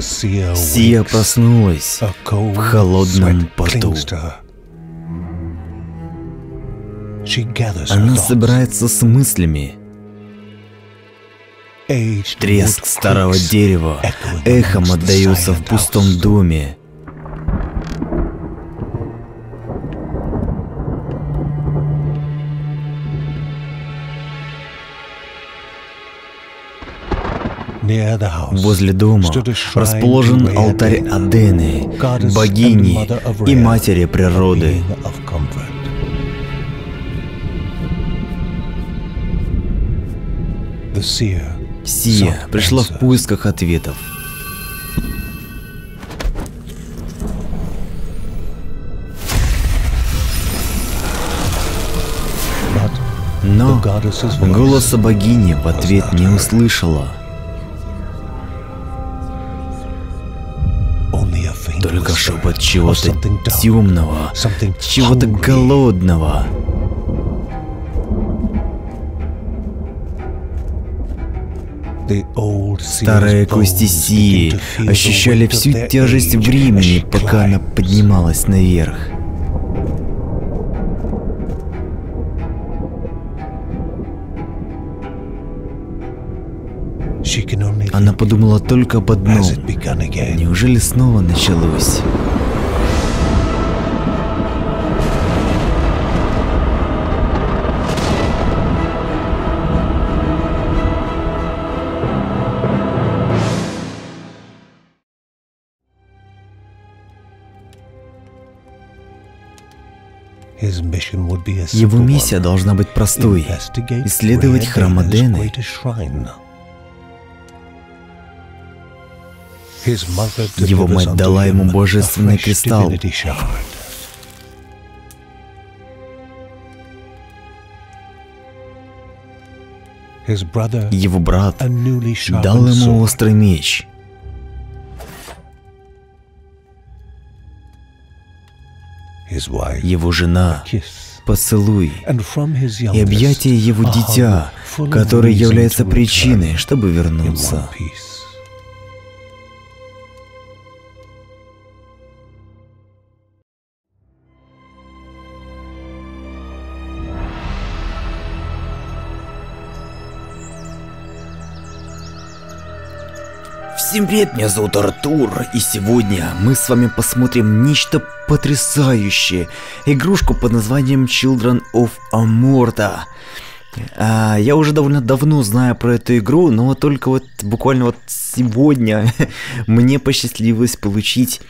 Сия проснулась в холодном поту. Она собирается с мыслями. Треск старого дерева эхом отдаётся в пустом доме. Возле дома расположен алтарь Адены, богини и матери природы. Сия пришла в поисках ответов. Но голоса богини в ответ не услышала. Только шепот чего-то темного, чего-то голодного. Старые кости Сии ощущали всю тяжесть времени, пока она поднималась наверх. Она подумала только об одном. Неужели снова началось? Его миссия должна быть простой – исследовать храм Адены. Его мать дала ему божественный кристалл. Его брат дал ему острый меч. Его жена – поцелуй и объятие его дитя, которое является причиной, чтобы вернуться. Всем привет, меня зовут Артур, и сегодня мы с вами посмотрим нечто потрясающее. Игрушку под названием Children of Morta. Я уже довольно давно знаю про эту игру, но только вот буквально вот сегодня мне посчастливилось получить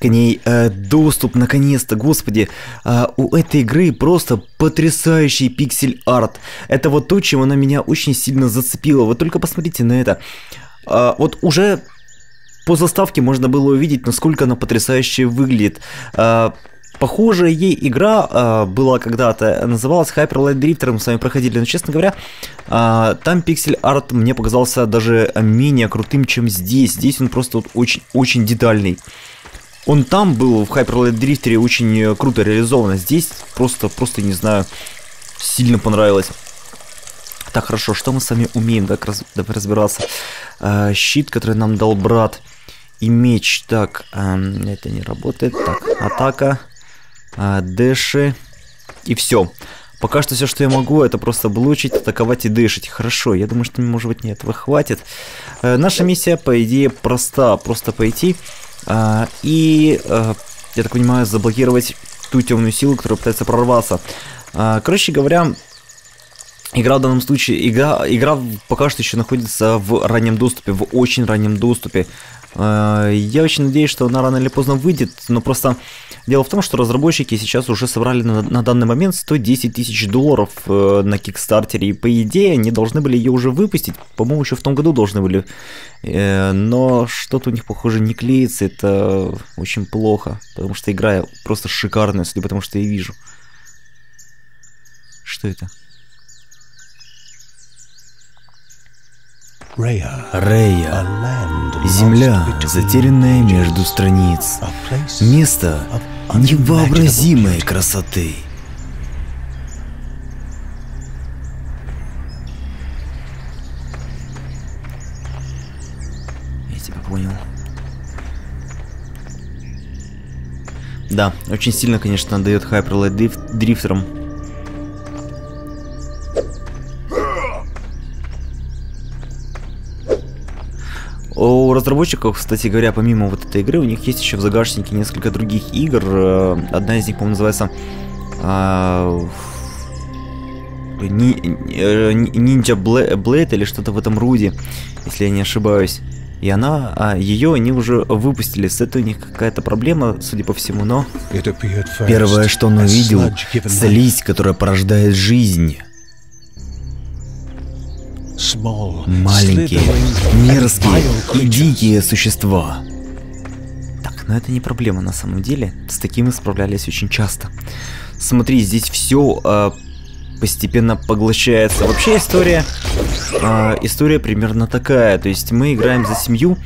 к ней доступ наконец-то. Господи, у этой игры просто потрясающий пиксель-арт. Это вот то, чем она меня очень сильно зацепила. Вы только посмотрите на это. Вот уже по заставке можно было увидеть, насколько она потрясающе выглядит. Похожая ей игра была когда-то, называлась Hyper Light Drifter, мы с вами проходили, но, честно говоря, там пиксель-арт мне показался даже менее крутым, чем здесь. Здесь он просто вот очень-очень детальный. Он там был в Hyper Light Drifter очень круто реализован, здесь просто не знаю, сильно понравилось. Так, хорошо, что мы с вами умеем, так, разбираться. Щит, который нам дал брат, и меч. Так, это не работает. Так, атака, дэши, и все. Пока что все, что я могу, это просто блочить, атаковать и дэшить. Хорошо, я думаю, что, может быть, мне этого хватит. Наша миссия, по идее, проста. Просто пойти и, я так понимаю, заблокировать ту темную силу, которая пытается прорваться. Короче говоря... Игра в данном случае, игра пока что еще находится в раннем доступе, в очень раннем доступе. Я очень надеюсь, что она рано или поздно выйдет, но просто дело в том, что разработчики сейчас уже собрали на данный момент 110 тысяч долларов на Кикстартере, и по идее они должны были ее уже выпустить, по-моему, еще в том году должны были, но что-то у них, похоже, не клеится, это очень плохо, потому что игра просто шикарная, судя по тому, что я вижу. Что это? Рея, земля, затерянная между страниц, место невообразимой красоты. Я тебя понял. Да, очень сильно, конечно, отдает Hyper Light Drifter'ом. У разработчиков, кстати говоря, помимо вот этой игры, у них есть еще в загашнике несколько других игр. Одна из них, по-моему, называется Ninja Blade или что-то в этом роде, если я не ошибаюсь. И она, ее они уже выпустили. С этой у них какая-то проблема, судя по всему, но... Первое, что он увидел, слизь, которая порождает жизнь. Маленькие, мерзкие и дикие существа. Так, но это не проблема на самом деле. С таким мы справлялись очень часто. Смотри, здесь все постепенно поглощается. Вообще история, история примерно такая. То есть мы играем за семью,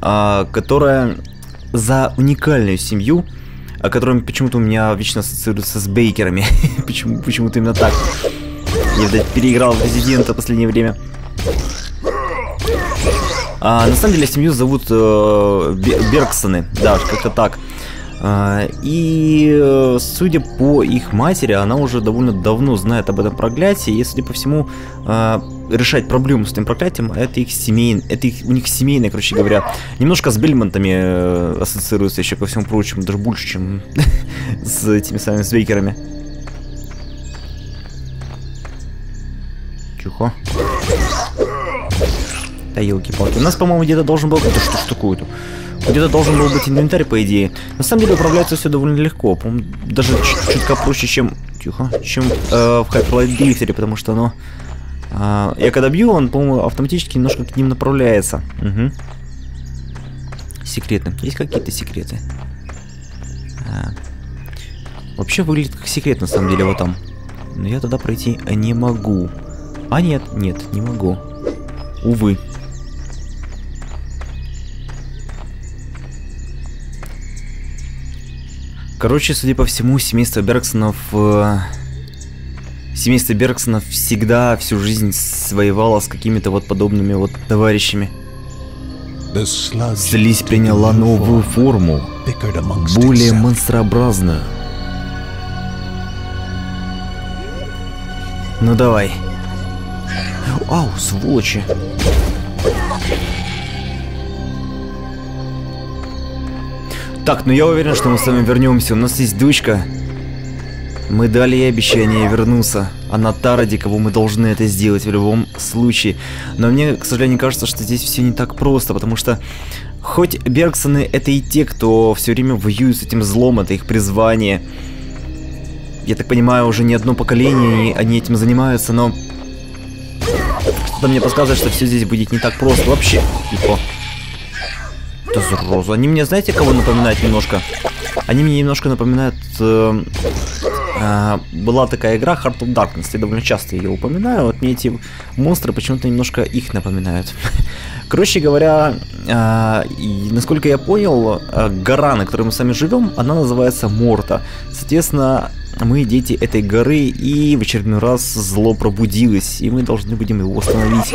которая... За уникальную семью, о которой почему-то у меня вечно ассоциируется с бейкерами. Почему-то именно так. Я, видать, переиграл в Резидента в последнее время. На самом деле семью зовут Бергсоны. Да, как-то так. И судя по их матери, она уже довольно давно знает об этом проклятии. И, судя по всему, решать проблему с этим проклятием — это их семейное, у них семейное, короче говоря. Немножко с Бельмонтами ассоциируется еще, ко всему прочему, даже больше, чем с этими самыми свейкерами. Чухо. Да елки-палки. У нас, по-моему, где-то должен был... Да что ж такое-то? Где-то должен был быть инвентарь, по идее. На самом деле управляется все довольно легко. По-моему, даже чутка проще, чем... Тихо. Чем в Hyper Light Drifter, потому что оно... я когда бью, он, по-моему, автоматически немножко к ним направляется. Угу. Секреты. Есть какие-то секреты? Вообще выглядит как секрет, на самом деле, вот там. Но я туда пройти не могу. А нет, нет, не могу. Увы. Короче, судя по всему, семейство Бергсонов всегда всю жизнь воевало с какими-то вот подобными вот товарищами. Слизь приняла новую форму, более монстрообразную. Ну давай. Ау, сволочи. Так, ну я уверен, что мы с вами вернемся. У нас есть дочка. Мы дали ей обещание вернуться. Она та, ради кого мы должны это сделать в любом случае. Но мне, к сожалению, кажется, что здесь все не так просто, потому что хоть Бергсоны — это и те, кто все время воюет с этим злом, это их призвание. Я так понимаю, уже не одно поколение они этим занимаются, но... Что-то мне подсказывает, что все здесь будет не так просто вообще. Тихо. Да зараза. Они мне, знаете, кого напоминают немножко? Они мне немножко напоминают... была такая игра Heart of Darkness. Я довольно часто ее упоминаю. Вот мне эти монстры почему-то немножко их напоминают. Короче говоря, насколько я понял, гора, на которой мы с вами живем, она называется Морта. Соответственно... Мы дети этой горы, и в очередной раз зло пробудилось, и мы должны будем его остановить.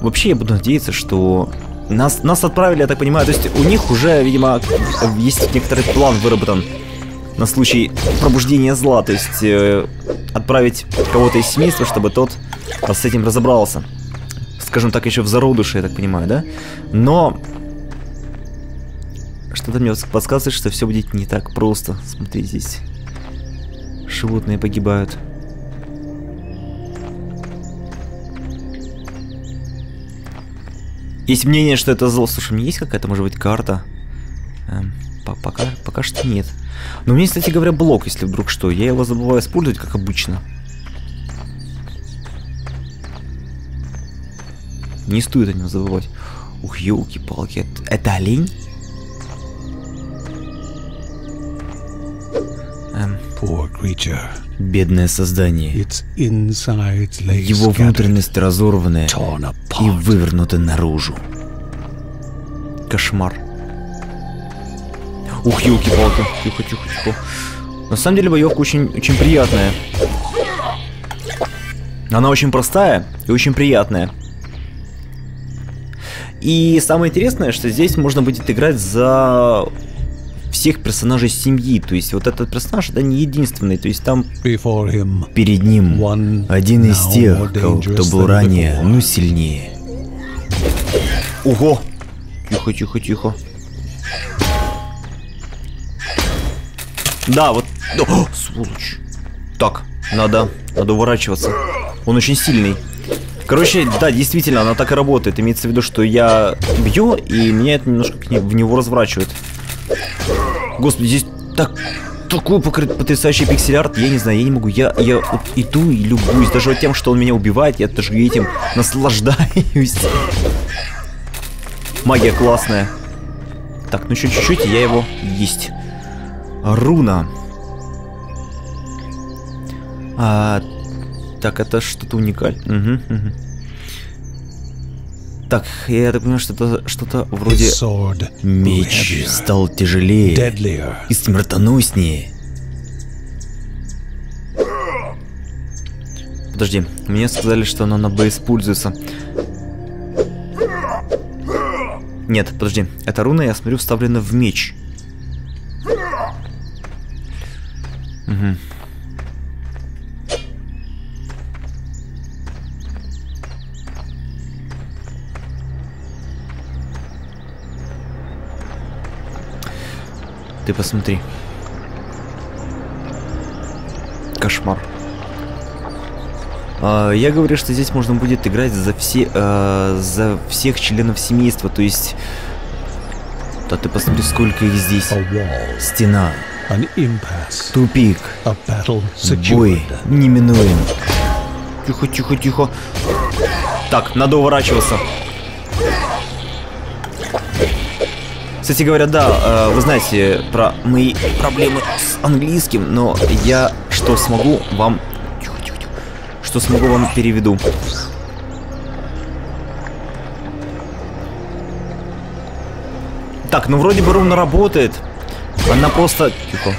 Вообще, я буду надеяться, что нас отправили, я так понимаю, то есть у них уже, видимо, есть некоторый план выработан на случай пробуждения зла, то есть отправить кого-то из семейства, чтобы тот с этим разобрался. Скажем так, еще в зародыше, я так понимаю, да? Но... Что-то мне подсказывает, что все будет не так просто. Смотри, здесь... Животные погибают. Есть мнение, что это зло. Слушай, у меня есть какая-то, может быть, карта? Пока что нет. Но у меня, кстати говоря, блок, если вдруг что. Я его забываю использовать, как обычно. Не стоит о нем забывать. Ух, елки-палки. Это олень? Бедное создание. Его внутренность разорванная и вывернута наружу. Кошмар. Ух, елки-палки. Тихо-тихо-тихо. На самом деле боевка очень приятная. Она очень простая и очень приятная. И самое интересное, что здесь можно будет играть за... всех персонажей семьи. То есть вот этот персонаж, да, не единственный. То есть там перед ним один из тех, кто был ранее, ну сильнее. Ого! Тихо, тихо, тихо. Да, вот... О, сволочь. Так, надо уворачиваться. Он очень сильный. Короче, да, действительно, она так и работает. Имеется в виду, что я бью, и меня это немножко в него разворачивает. Господи, здесь такой потрясающий пиксель-арт. Я не знаю, я не могу. Я вот иду и любуюсь. Даже вот тем, что он меня убивает, я даже этим наслаждаюсь. Магия классная. Так, ну еще чуть-чуть, и я его есть. Руна. Так, это что-то уникальное. Угу, угу. Так, я так понимаю, что это что-то вроде... Меч стал тяжелее и смертоноснее. Подожди, мне сказали, что она на Б используется. Нет, подожди. Эта руна, я смотрю, вставлена в меч. Угу. Ты посмотри. Кошмар. Я говорю, что здесь можно будет играть за всех членов семейства. То есть... Да ты посмотри, сколько их здесь. Стена. Тупик. Бой неминуем. Тихо, тихо, тихо. Так, надо уворачиваться. Кстати говоря, да, вы знаете про мои проблемы с английским, но я что смогу вам... Тихо, тихо, тихо. Что смогу вам переведу. Так, ну вроде бы руна работает. Она просто... Тихо.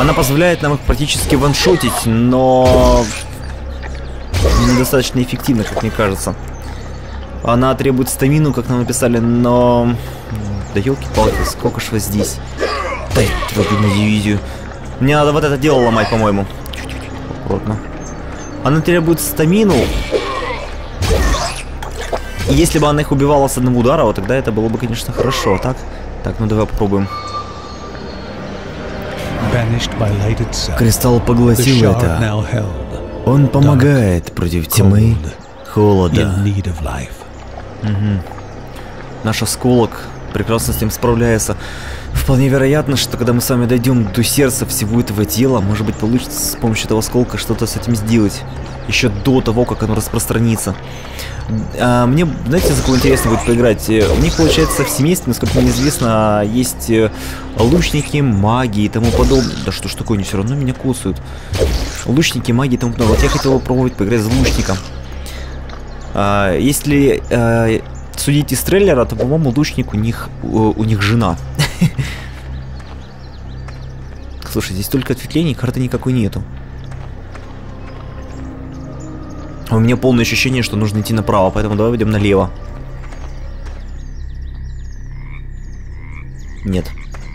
Она позволяет нам их практически ваншотить, но... Недостаточно эффективно, как мне кажется. Она требует стамину, как нам написали, но... Да елки-палки, сколько ж вы здесь. Да, твою дивизию. Мне надо вот это дело ломать, по-моему. Аккуратно. Она требует стамину. И если бы она их убивала с одного удара, вот тогда это было бы, конечно, хорошо. Так, ну давай попробуем. Кристалл поглотил это. Он помогает против тьмы, холода. Угу. Наш осколок прекрасно с ним справляется. Вполне вероятно, что когда мы с вами дойдем до сердца всего этого тела, может быть, получится с помощью этого осколка что-то с этим сделать. Еще до того, как оно распространится. А мне, знаете, за кого интересно будет поиграть? У них, получается, в семействе, насколько мне известно, есть лучники, маги и тому подобное. Да что ж такое, они все равно меня кусают. Лучники, маги и тому подобное. Вот я хотел попробовать поиграть за лучника. Если... судить из трейлера, то, по-моему, лучник у них жена. Слушай, здесь только ответвлений, карты никакой нету. У меня полное ощущение, что нужно идти направо, поэтому давай идем налево. Нет,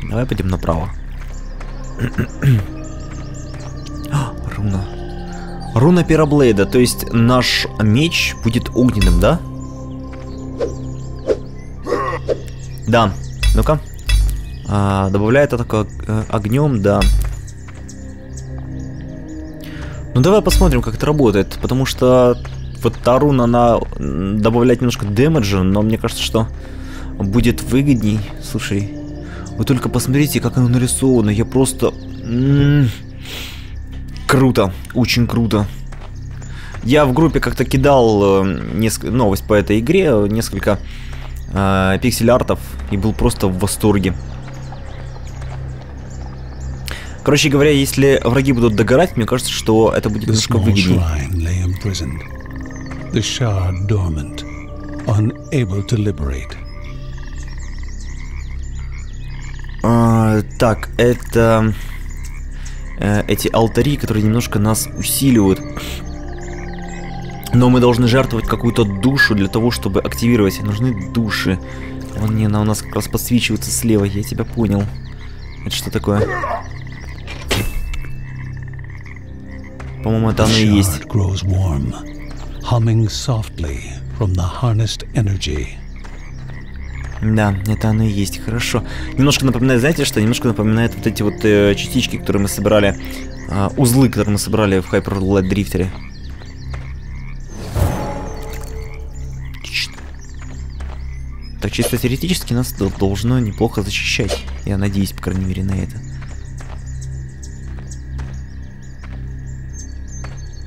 давай пойдем направо. Руна. Руна Пироблейда, то есть наш меч будет огненным, да? Да, ну-ка. Добавляет атаку огнем, да. Ну давай посмотрим, как это работает, потому что вот та руна, она добавляет немножко демеджа, но мне кажется, что будет выгодней. Слушай, вы только посмотрите, как оно нарисовано, я просто... Круто, очень круто. Я в группе как-то кидал новость по этой игре, несколько... пиксель-артов, и был просто в восторге. Короче говоря, если враги будут догорать, мне кажется, что это будет немножко выгоднее. Так, это эти алтари, которые немножко нас усиливают. Но мы должны жертвовать какую-то душу для того, чтобы активировать. Нужны души. Вон, она у нас как раз подсвечивается слева, я тебя понял. Это что такое? По-моему, это оно и есть. Да, это оно и есть, хорошо. Немножко напоминает, знаете что? Немножко напоминает вот эти вот частички, которые мы собирали, узлы, которые мы собрали в Hyper Light Drifter. Так, чисто теоретически нас должно неплохо защищать. Я надеюсь, по крайней мере, на это.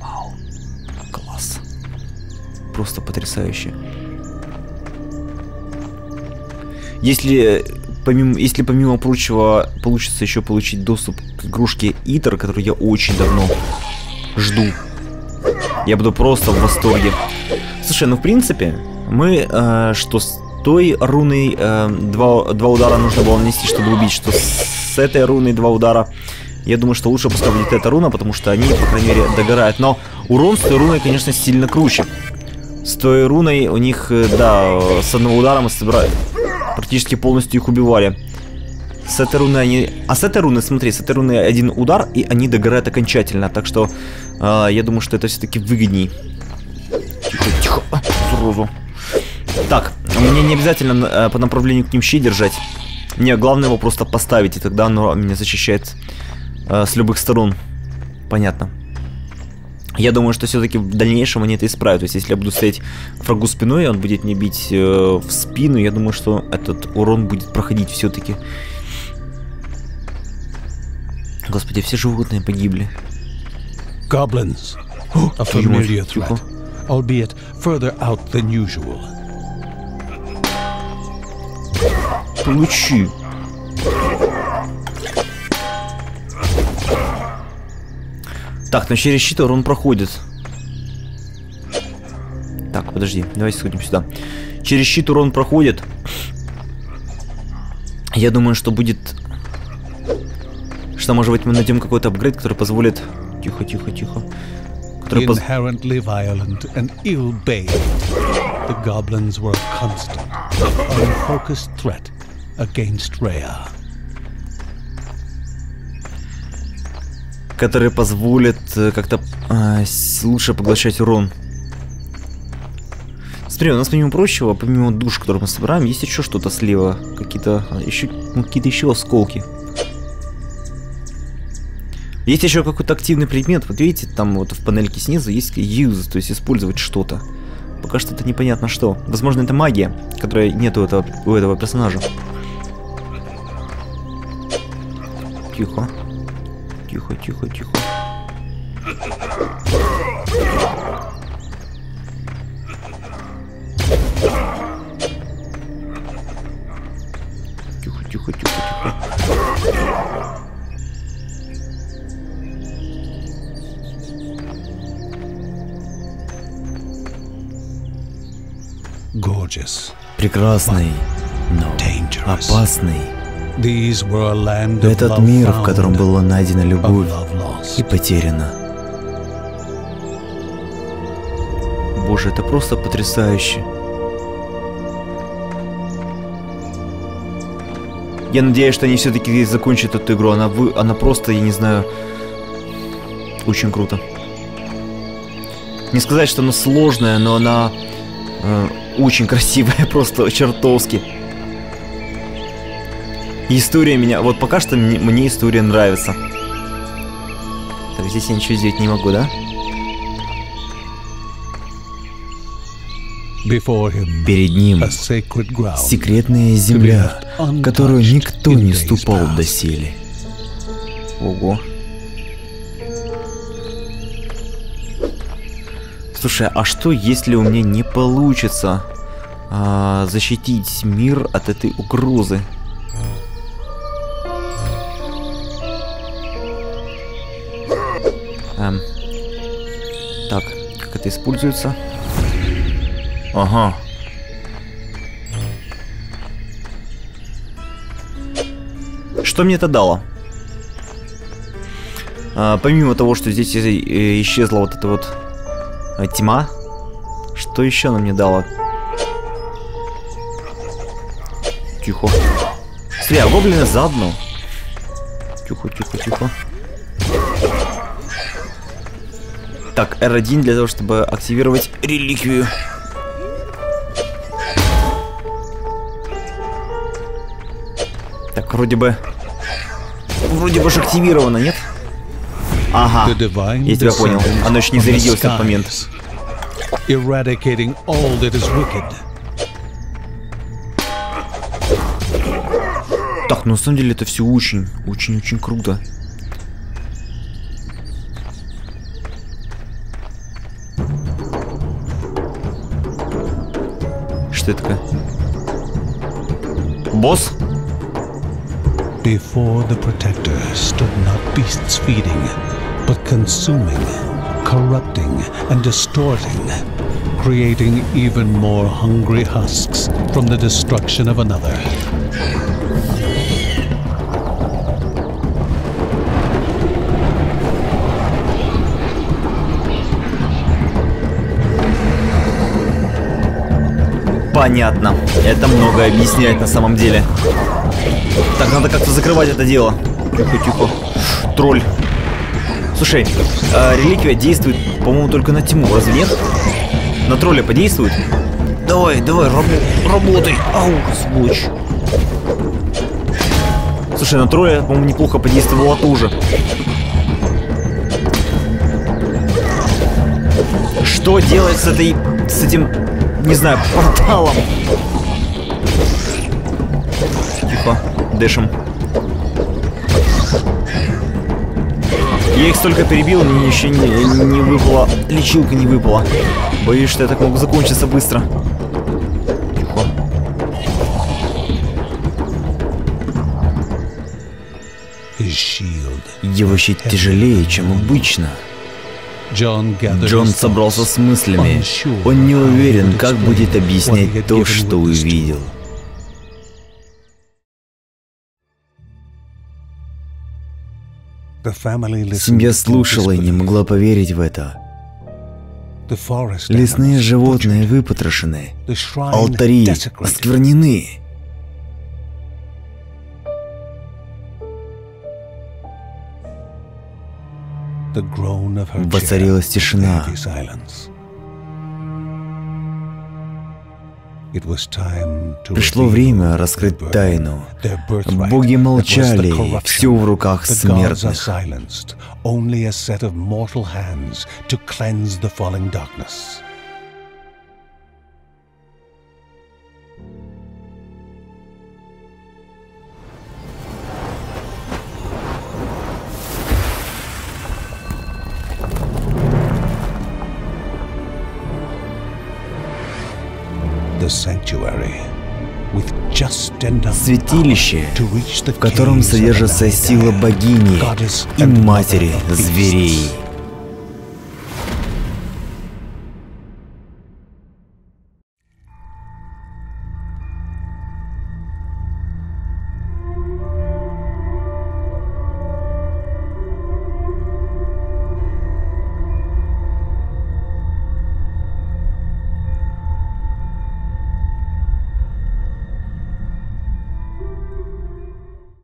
Вау, класс. Просто потрясающе. Если помимо прочего получится еще получить доступ к игрушке Итер, которую я очень давно жду, я буду просто в восторге. Слушай, ну в принципе, мы что с той руной два удара нужно было нанести, чтобы убить, что с этой руной два удара. Я думаю, что лучше пускай будет эта руна, потому что они, по крайней мере, догорают. Но урон с той руной, конечно, сильно круче. С той руной у них, да, с одного удара мы собираем. Практически полностью их убивали. С этой руны они... А с этой руны, смотри, с этой руны один удар, и они догорают окончательно. Так что я думаю, что это все-таки выгодней. Тихо, тихо, сразу. Так, мне не обязательно по направлению к ним щи держать. Мне главное его просто поставить, и тогда оно меня защищает с любых сторон. Понятно. Я думаю, что все-таки в дальнейшем они это исправят. То есть, если я буду стоять врагу спиной, и он будет мне бить в спину, я думаю, что этот урон будет проходить все-таки. Господи, все животные погибли. Гоблинс. Получи. Так, ну через щит урон проходит. Так, подожди, давайте сходим сюда. Через щит урон проходит. Я думаю, что будет... Что, может быть, мы найдем какой-то апгрейд, который позволит... Тихо, тихо, тихо. Который поз... Который позволит как-то лучше поглощать урон. Смотри, у нас помимо прочего, помимо душ, которые мы собираем, есть еще что-то слева. Какие-то еще осколки. Есть еще какой-то активный предмет. Вот видите, там вот в панельке снизу есть use, то есть использовать что-то. Пока что это непонятно что. Возможно, это магия, которой нет у этого персонажа. Тихо. Тихо, тихо, тихо. Тихо, тихо, тихо, тихо. Прекрасный, но опасный. Этот мир, в котором была найдена любовь и потеряна. Боже, это просто потрясающе. Я надеюсь, что они все-таки здесь закончат эту игру. Она просто, я не знаю, очень круто. Не сказать, что она сложная, но она очень красивая, просто чертовски. История меня... Вот пока что мне история нравится. Так, здесь я ничего сделать не могу, да? Перед ним секретная земля, в которую никто не ступал доселе. Ого. Слушай, а что, если у меня не получится защитить мир от этой угрозы? Так, как это используется? Ага. Что мне это дало? Помимо того, что здесь исчезла вот эта вот тьма, что еще она мне дала? Тихо. Сия, гоблины заодно. Тихо, тихо, тихо. Так, R1 для того, чтобы активировать реликвию. Так, вроде бы же активировано, нет? Ага, я тебя понял. Оно еще не зарядилось в тот момент. Так, ну на самом деле это все очень-очень круто. Что это такое? Босс? Before the protector stood not beasts feeding, but consuming, corrupting and distorting, creating even more hungry husks from the destruction of another. Понятно. Это многое объясняет на самом деле. Так, надо как-то закрывать это дело. Тихо-тихо. Тролль. Слушай, реликвия действует, по-моему, только на тьму, разве нет? На тролля подействует? Давай, давай, работай. Ау, сволочь. Слушай, на тролля, по-моему, неплохо подействовала тоже. Что делать с этой... с этим... не знаю, порталом. Тихо, дышим. Я их столько перебил, мне еще не выпала. Лечилка не выпала. Боюсь, что я так могу закончиться быстро. Тихо. Его щит тяжелее, чем обычно. Джон собрался с мыслями. Он не уверен, как будет объяснять то, что увидел. Семья слушала и не могла поверить в это. Лесные животные выпотрошены, алтари осквернены. Воцарилась тишина. Пришло время раскрыть тайну. Боги молчали, все в руках смертных. Святилище, в котором содержится сила богини и матери зверей.